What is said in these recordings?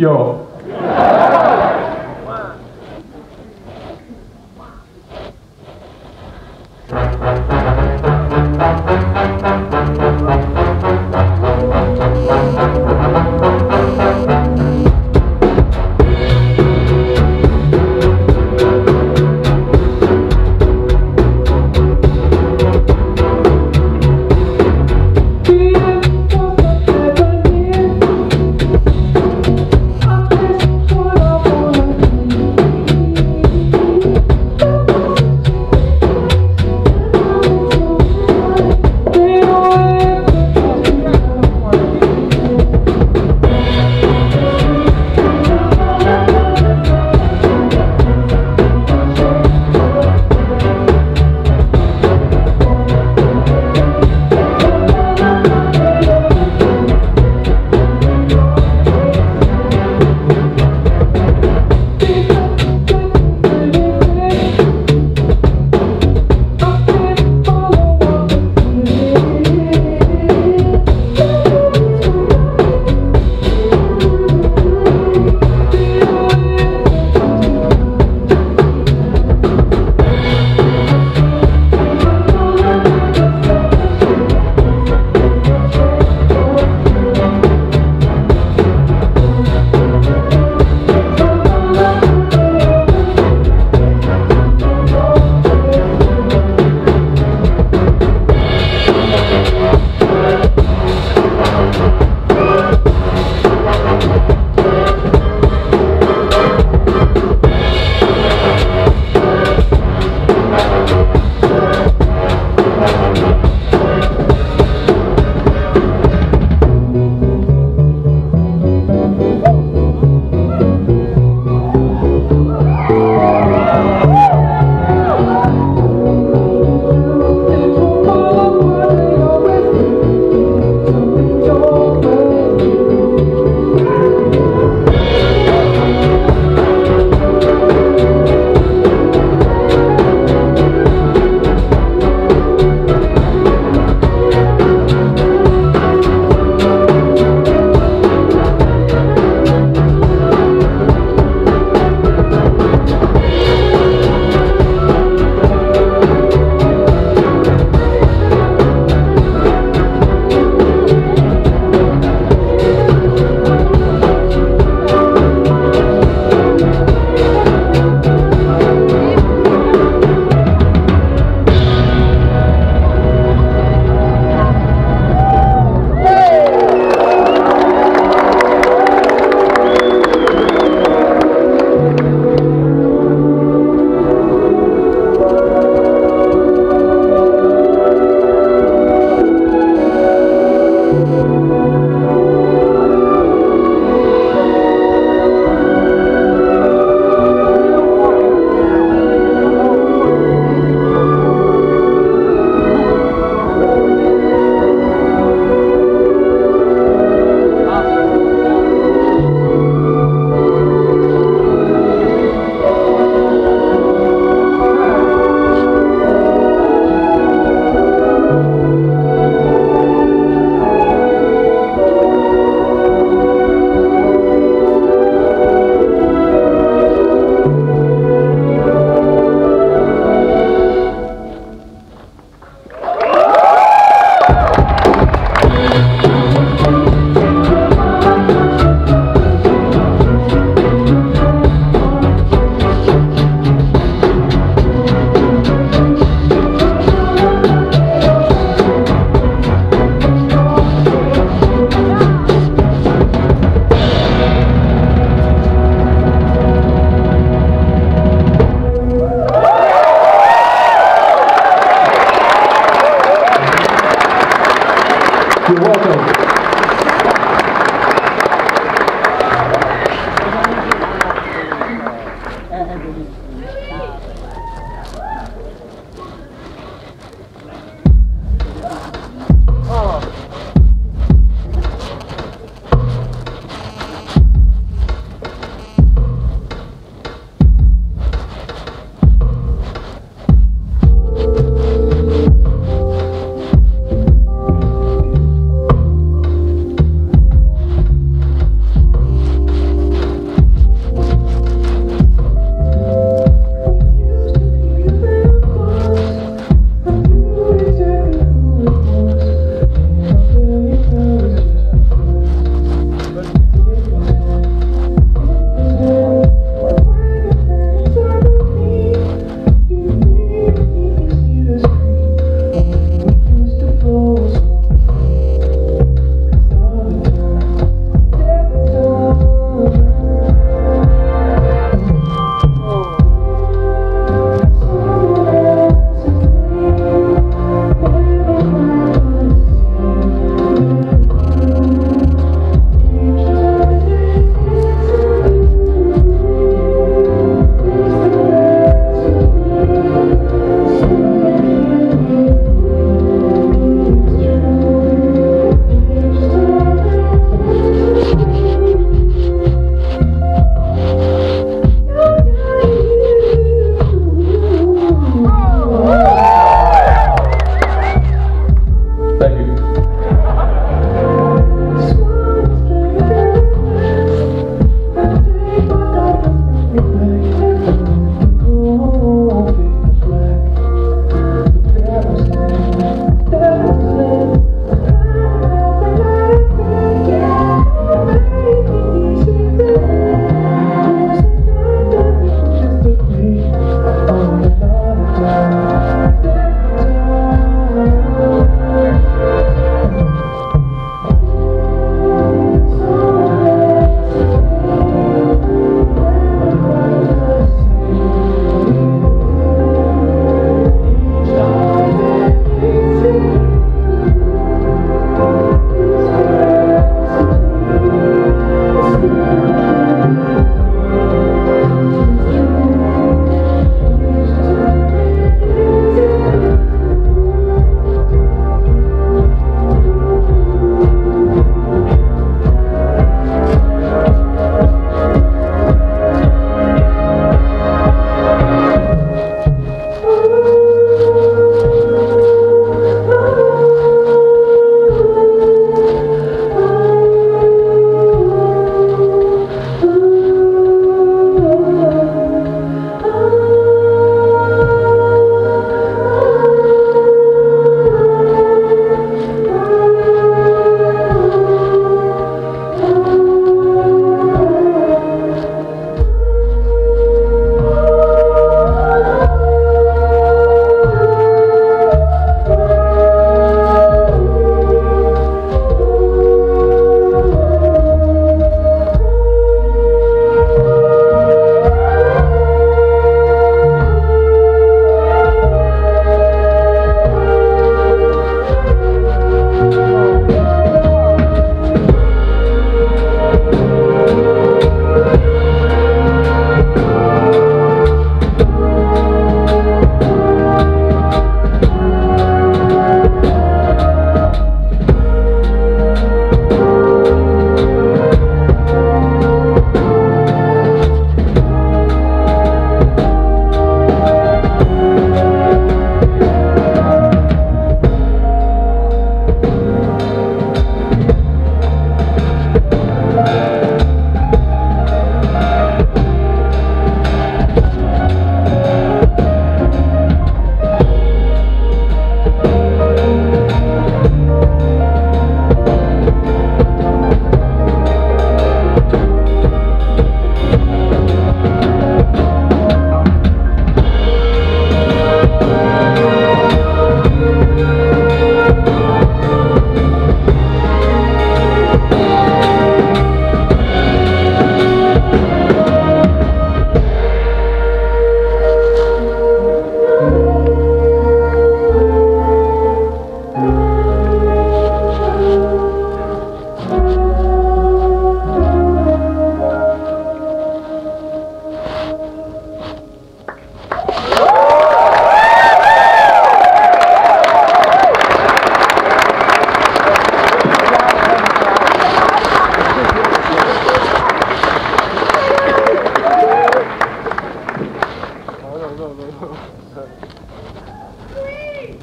Yo.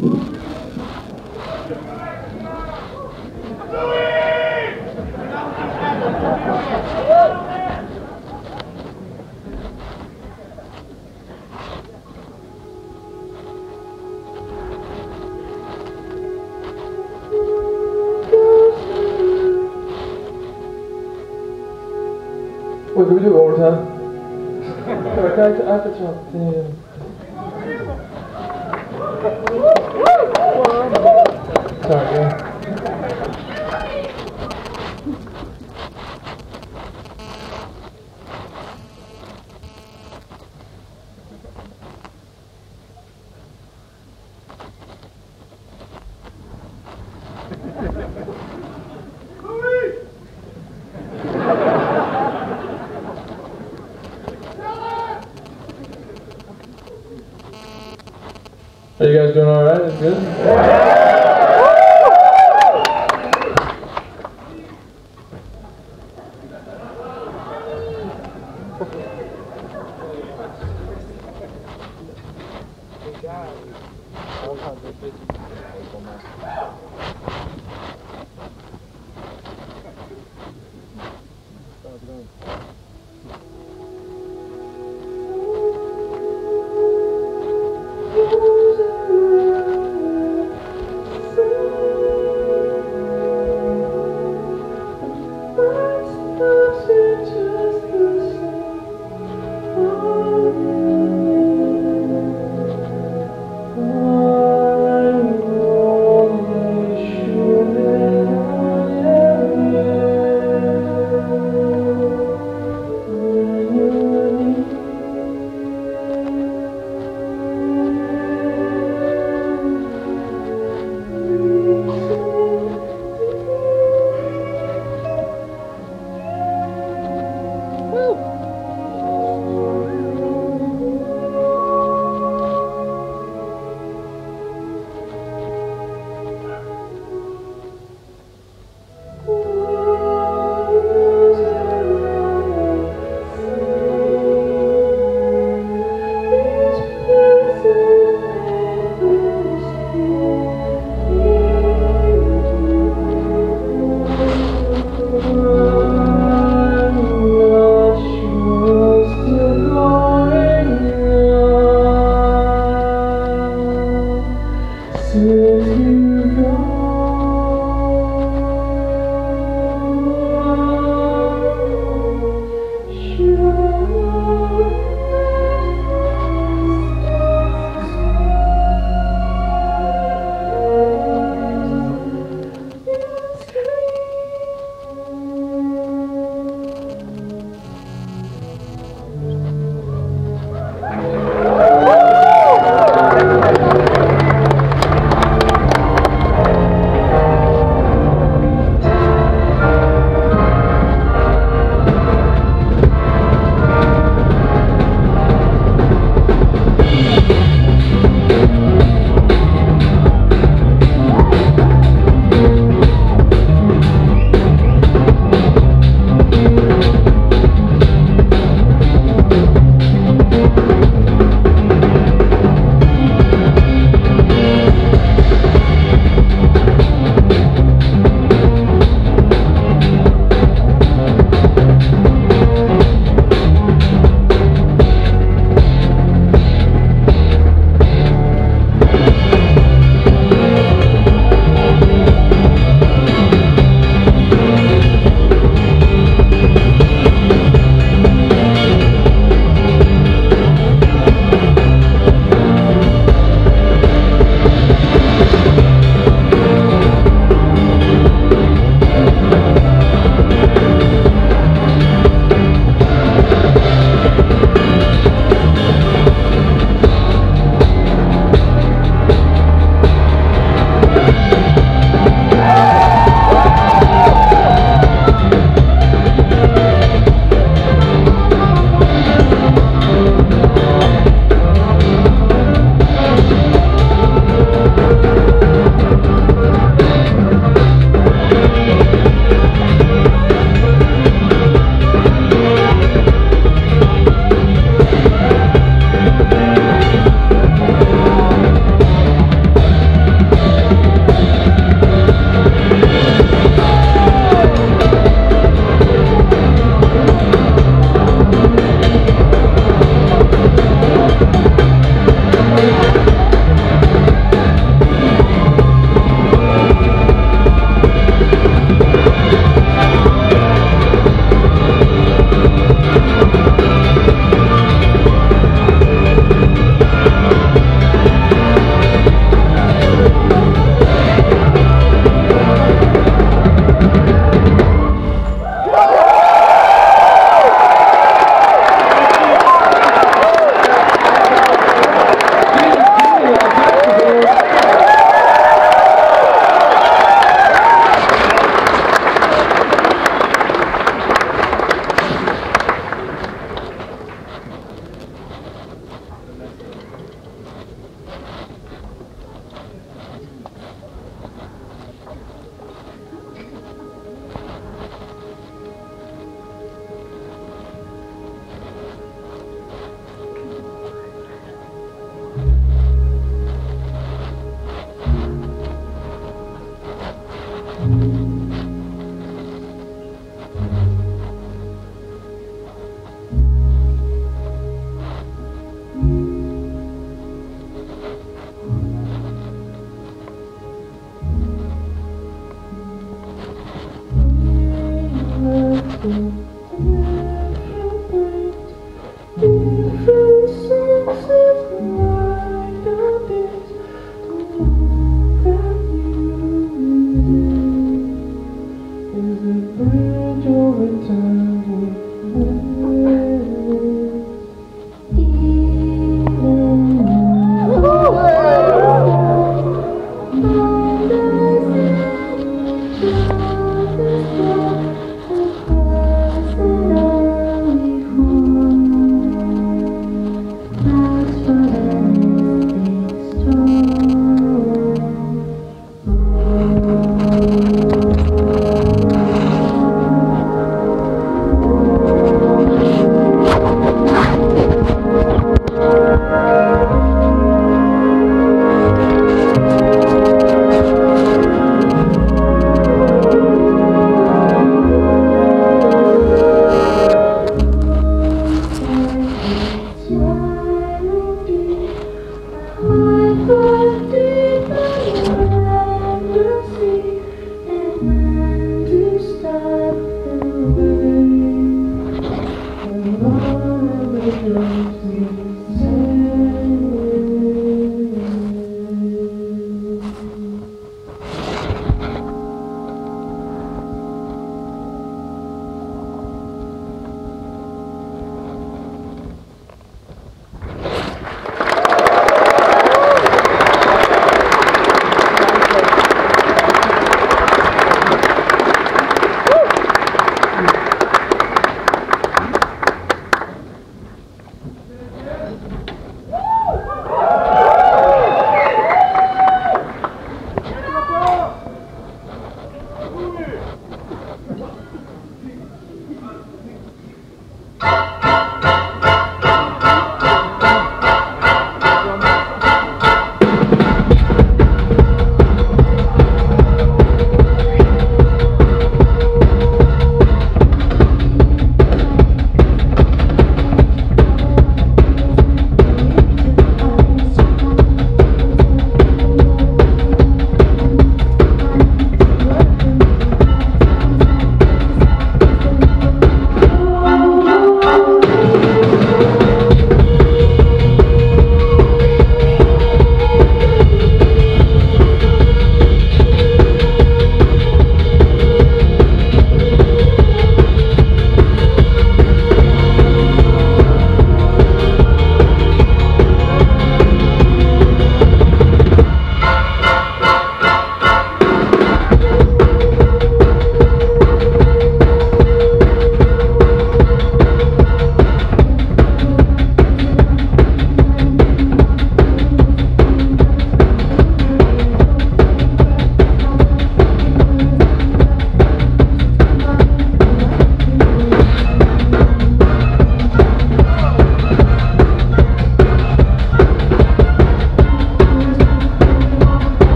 What do we do all the time? I can't ask a chance. Sorry, Are you guys doing all right? It's good?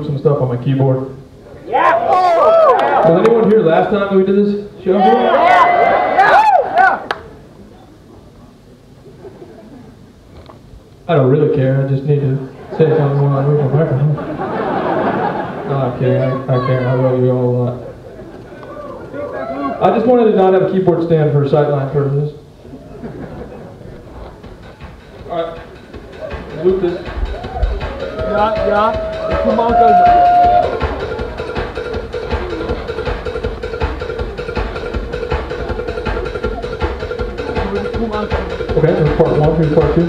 move some stuff on my keyboard? Yeah! Was anyone here last time that we did this show? Yeah! I don't really care, I just need to say something while I move my microphone. No, I'm kidding, I care, I love you all a lot. I just wanted to not have a keyboard stand for sightline purposes. Alright, loop this. Yeah, come on, guys. Okay, there's part one, here's part two.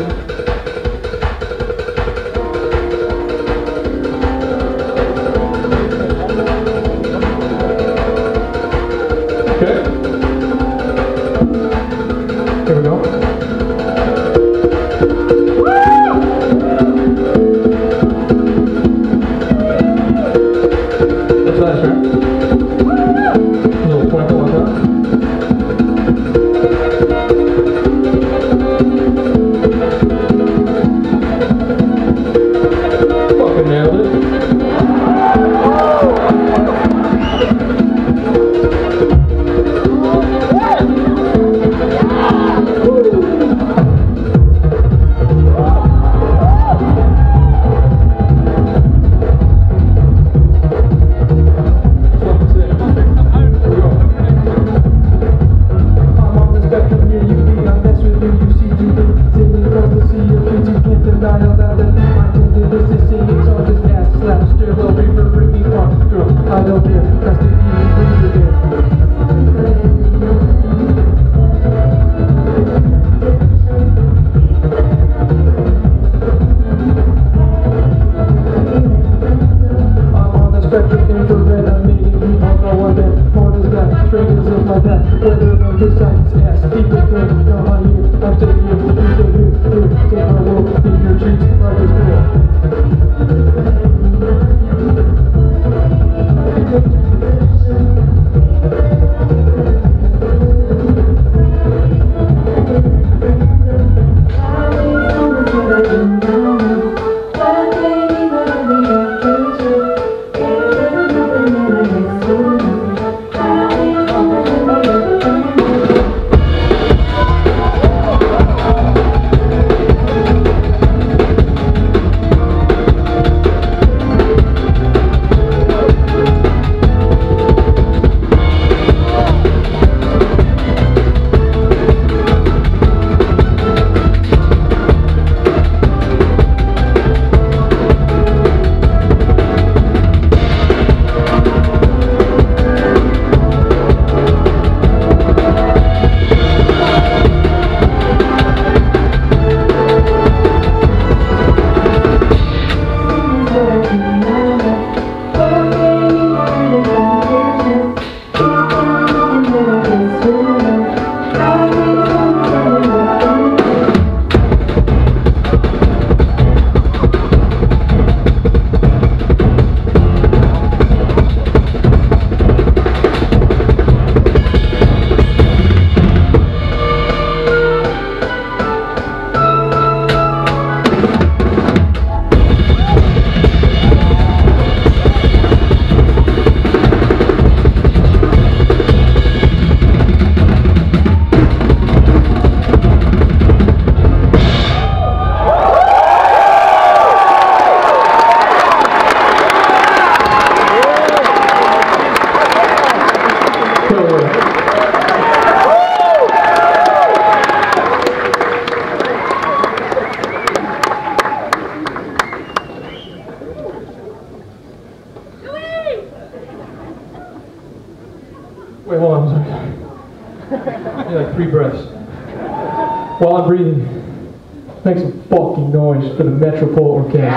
Make some fucking noise for the Metropole Orchestra.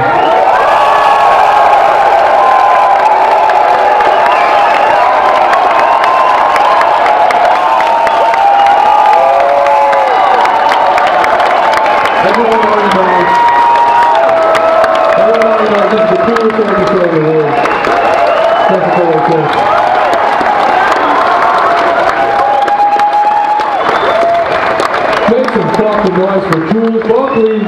Everyone knows this is the coolest orchestra in the world. Metropole Orchestra. Make some fucking noise for Jules Buckley.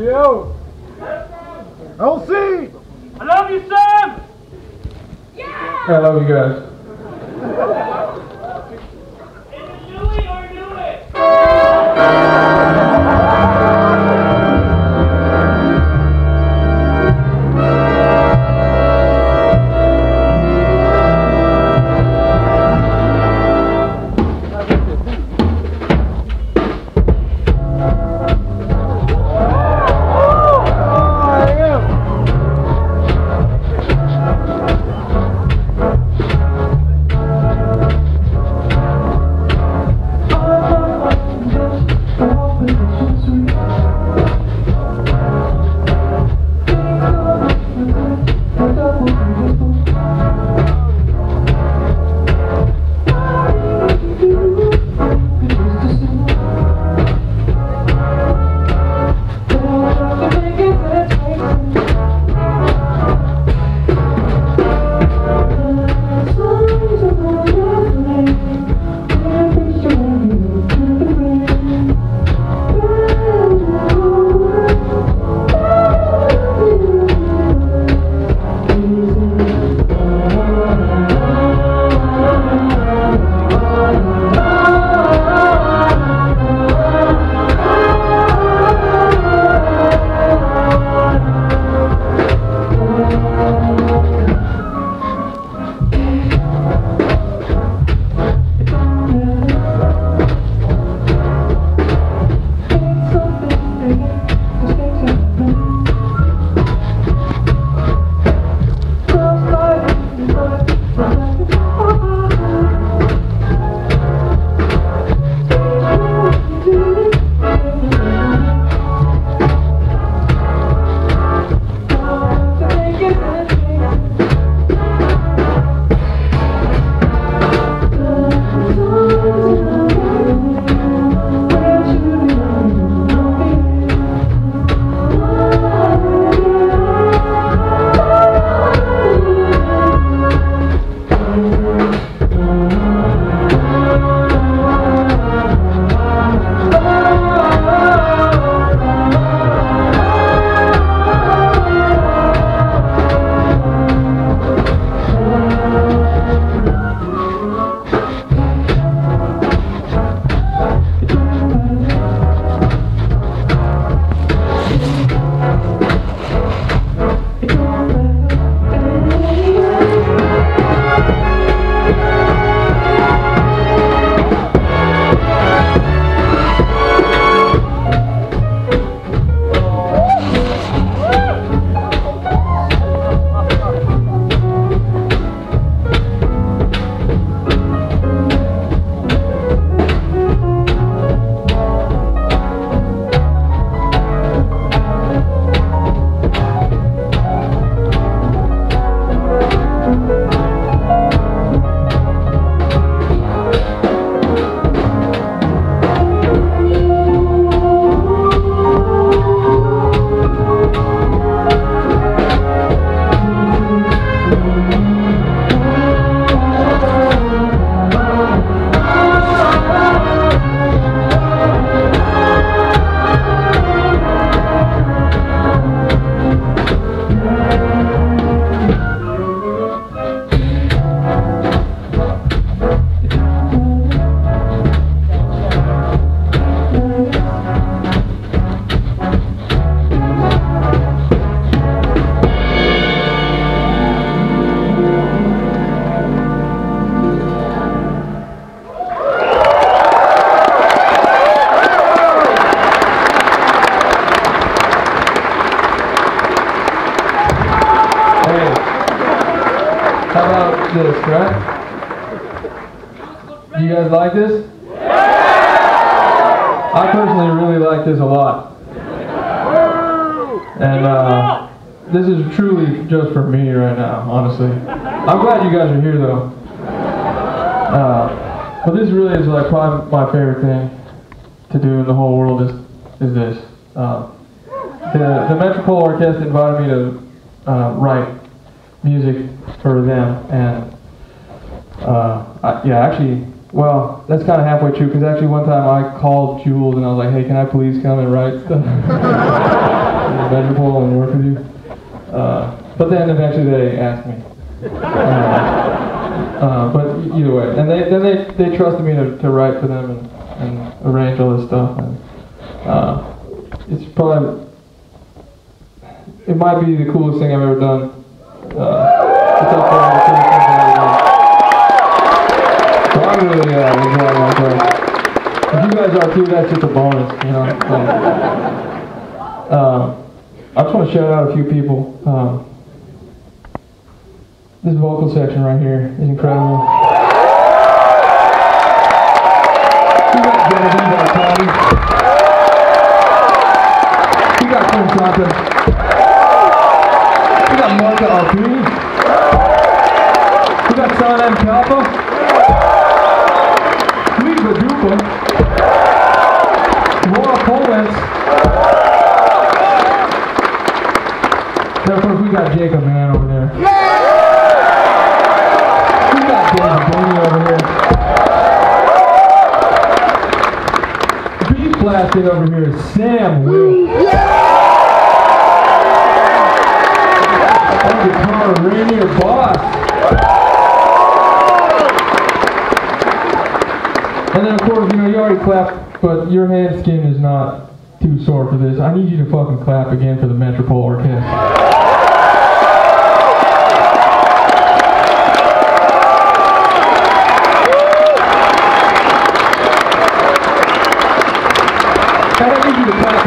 Yo! LC! I love you, Sam! Yeah! I love you guys. Is it Louie or Louie? Invited me to write music for them, and that's kind of halfway true, because actually one time I called Jules and I was like, hey, can I please come and write stuff? Metropole and work with you. But then eventually they asked me. But either way, and they trusted me to write for them and arrange all this stuff. And it's probably, it might be the coolest thing I've ever done. It's up there with the coolest thing I've ever done. So I'm really enjoying my time. If you guys are too, that's just a bonus, you know. I just want to shout out a few people. This vocal section right here is incredible. We got Genevieve Artadi. We got Fuensanta. We got Marta Arpini. We got Sanem Kalfa. We got Dupa. Laura Polence. Of course, we got Jacob Mann over there. Yeah! Beat blasting over here, Sam Wilkes. Yeah! On guitar, Reinier Baas. And then of course, you know, you already clapped, but your hand skin is not too sore for this. I need you to fucking clap again for the Metropole Orchestra.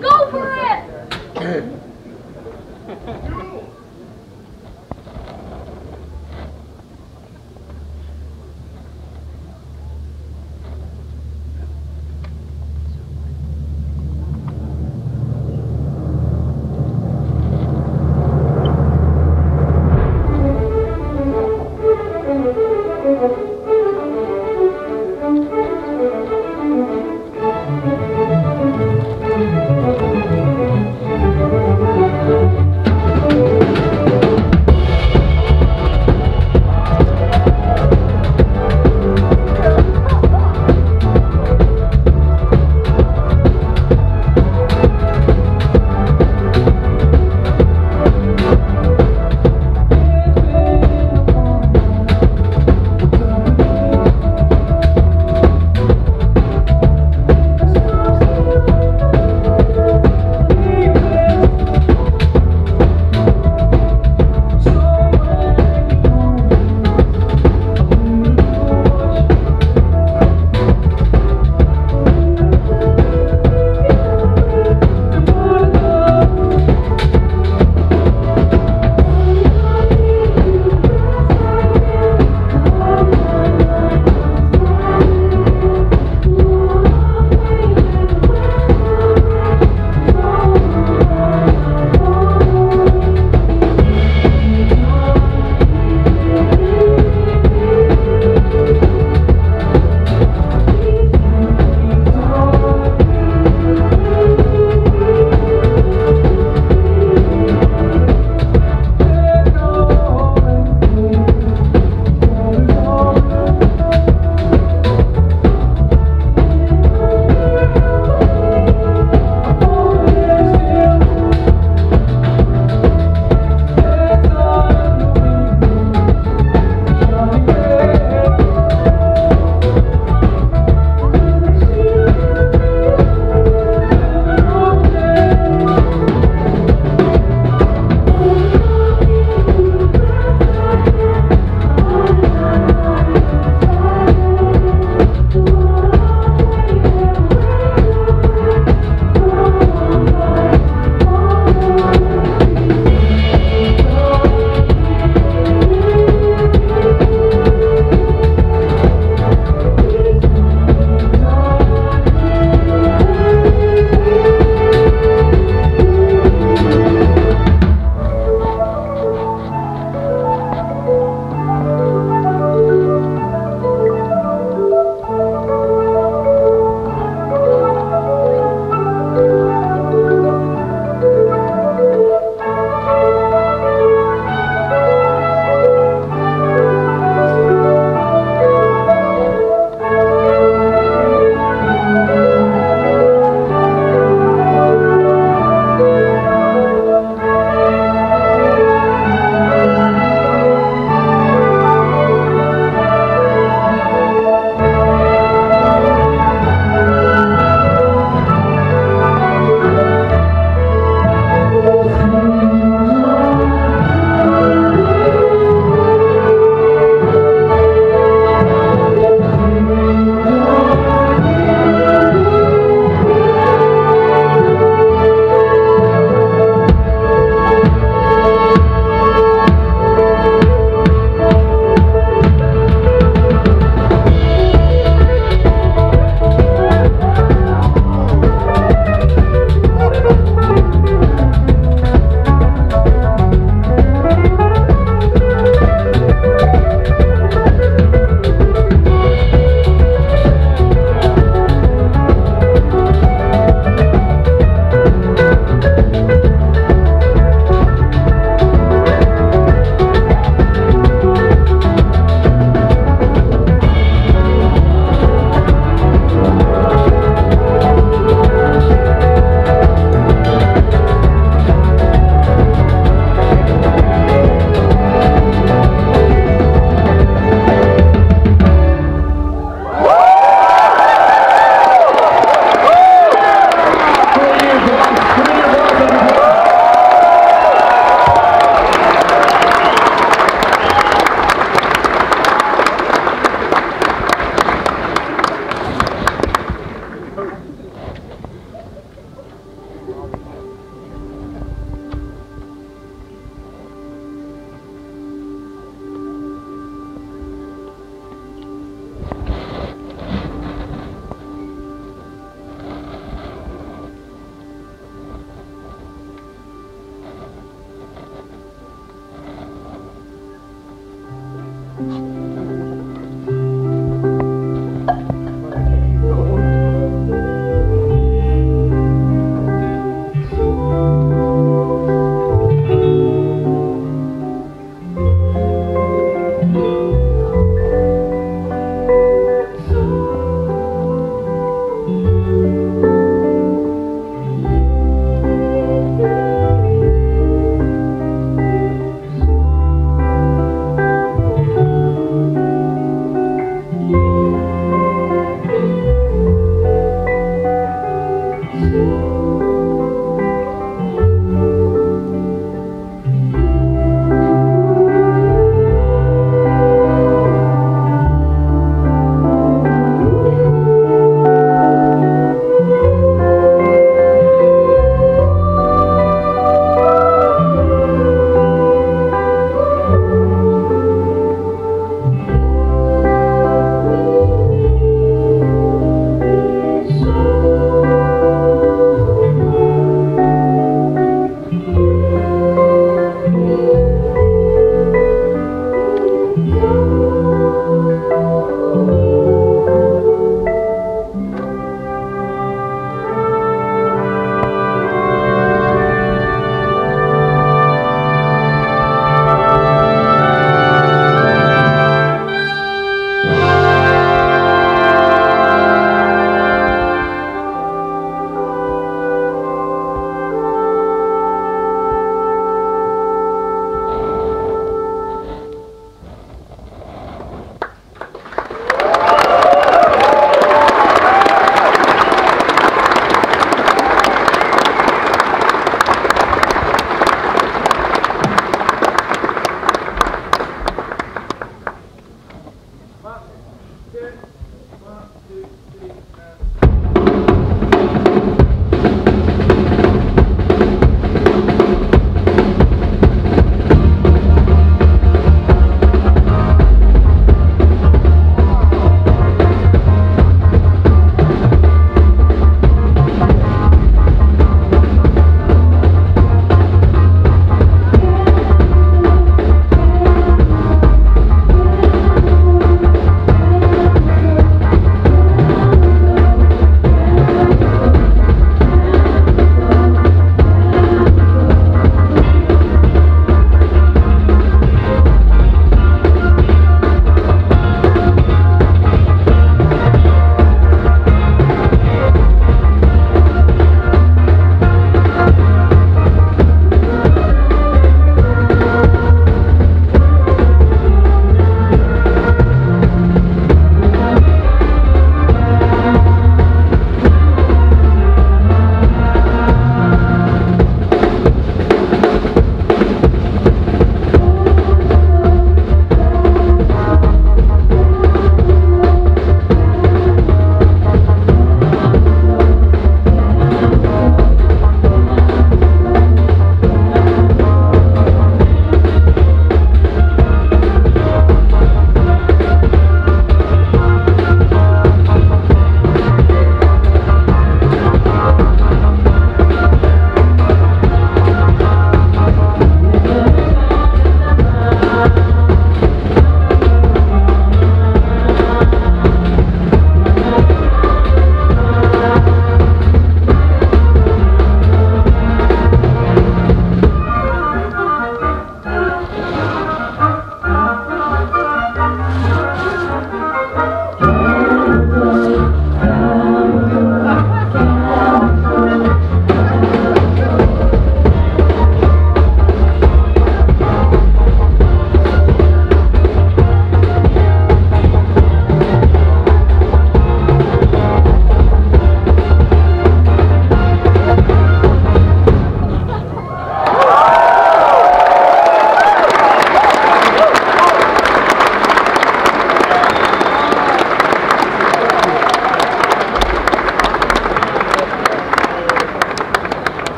Go for it!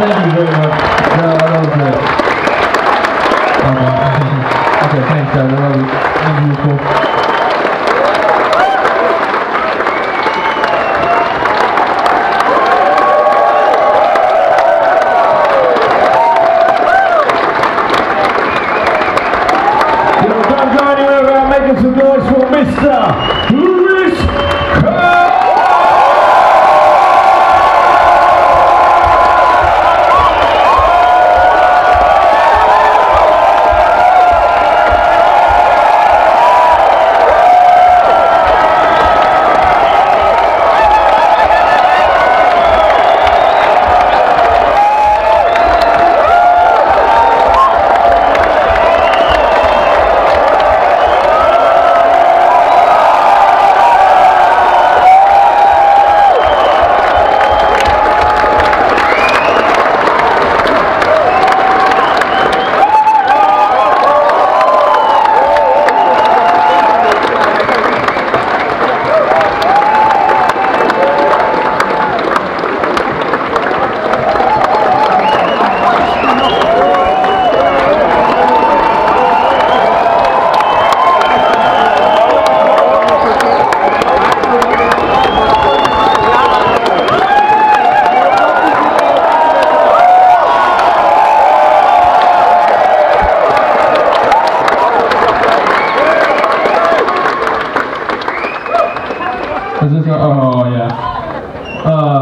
Thank you very much. No, that was great. Okay, thanks, guys. That was beautiful. You know, don't go anywhere without making some noise for Mr.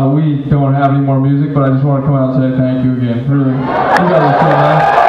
We don't have any more music, but I just want to come out and say thank you again. Really, you guys are so nice.